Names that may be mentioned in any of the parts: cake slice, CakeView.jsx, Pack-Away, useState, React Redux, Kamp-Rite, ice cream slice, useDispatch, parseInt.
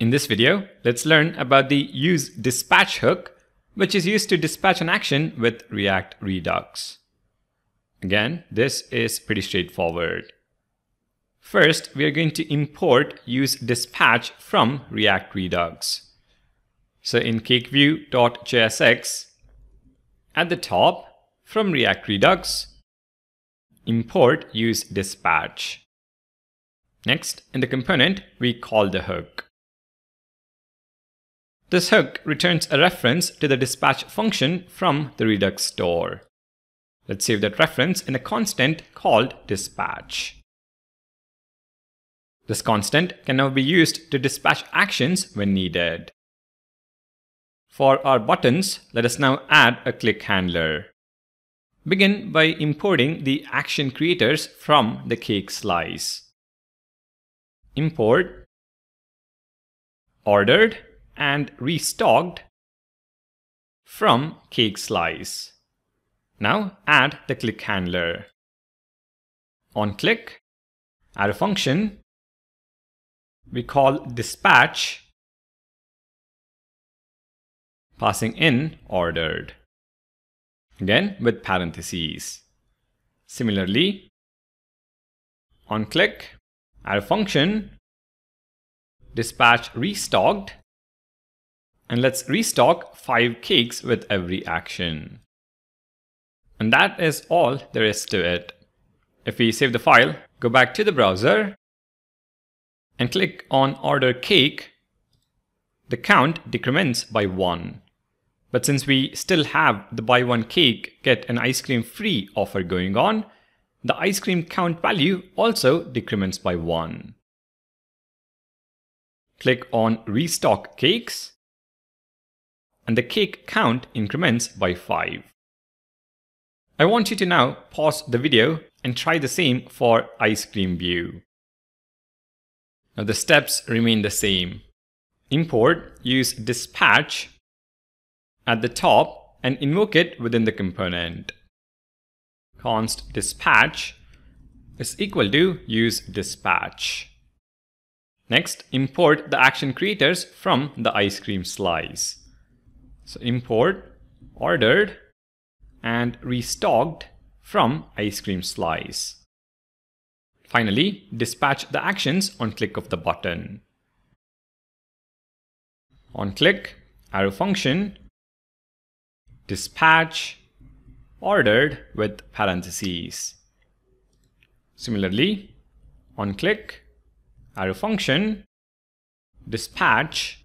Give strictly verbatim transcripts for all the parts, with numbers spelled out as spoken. In this video, let's learn about the useDispatch hook, which is used to dispatch an action with React Redux. Again, this is pretty straightforward. First, we are going to import useDispatch from React Redux. So in CakeView.jsx, at the top, from React Redux, import useDispatch. Next, in the component, we call the hook. This hook returns a reference to the dispatch function from the Redux store. Let's save that reference in a constant called dispatch. This constant can now be used to dispatch actions when needed. For our buttons, let us now add a click handler. Begin by importing the action creators from the cake slice. Import ordered and restocked from cake slice. Now add the click handler. On click, add a function we call dispatch, passing in ordered, again with parentheses. Similarly, on click, add a function dispatch restocked, and let's restock five cakes with every action. And that is all there is to it. If we save the file, go back to the browser and click on order cake, the count decrements by one. But since we still have the buy one cake, get an ice cream free offer going on, the ice cream count value also decrements by one. Click on restock cakes, and the cake count increments by five. I want you to now pause the video and try the same for ice cream view. Now the steps remain the same. Import useDispatch at the top and invoke it within the component. Const dispatch is equal to useDispatch. Next, import the action creators from the ice cream slice. So import ordered and restocked from ice cream slice. Finally, dispatch the actions on click of the button. On click, arrow function, dispatch ordered with parentheses. Similarly, on click, arrow function, dispatch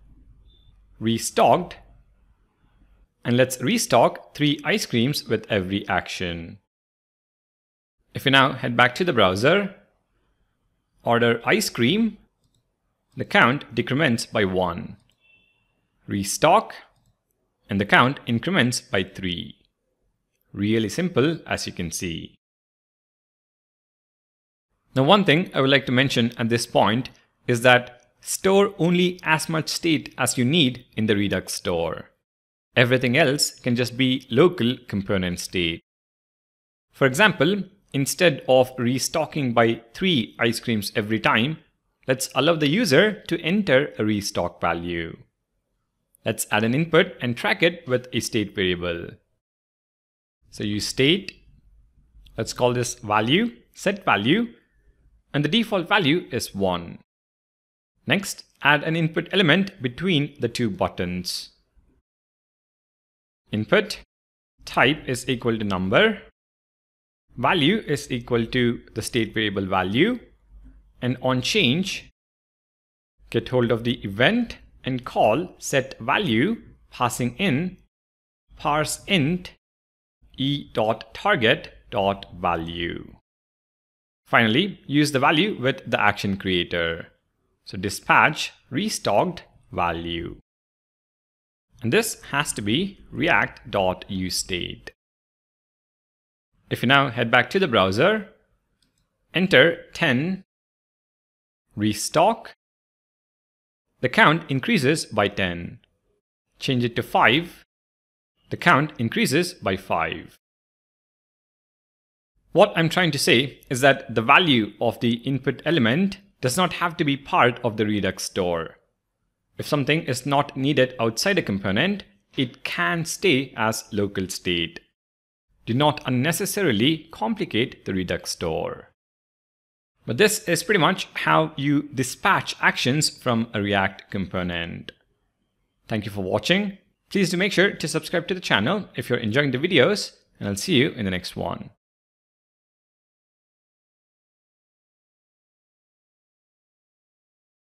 restocked, and let's restock three ice creams with every action. If we now head back to the browser, order ice cream, the count decrements by one. Restock, and the count increments by three. Really simple, as you can see. Now one thing I would like to mention at this point is that store only as much state as you need in the Redux store. Everything else can just be local component state. For example, instead of restocking by three ice creams every time, let's allow the user to enter a restock value. Let's add an input and track it with a state variable. So useState, let's call this value, set value, and the default value is one. Next, add an input element between the two buttons. Input type is equal to number, value is equal to the state variable value, and on change, get hold of the event and call set value, passing in parse int e.target.value. Finally, use the value with the action creator. So dispatch restocked value. And this has to be react.useState. If you now head back to the browser, enter ten, restock, the count increases by ten. Change it to five, the count increases by five. What I'm trying to say is that the value of the input element does not have to be part of the Redux store. If something is not needed outside a component, it can stay as local state. Do not unnecessarily complicate the Redux store. But this is pretty much how you dispatch actions from a React component. Thank you for watching. Please do make sure to subscribe to the channel if you're enjoying the videos, and I'll see you in the next one.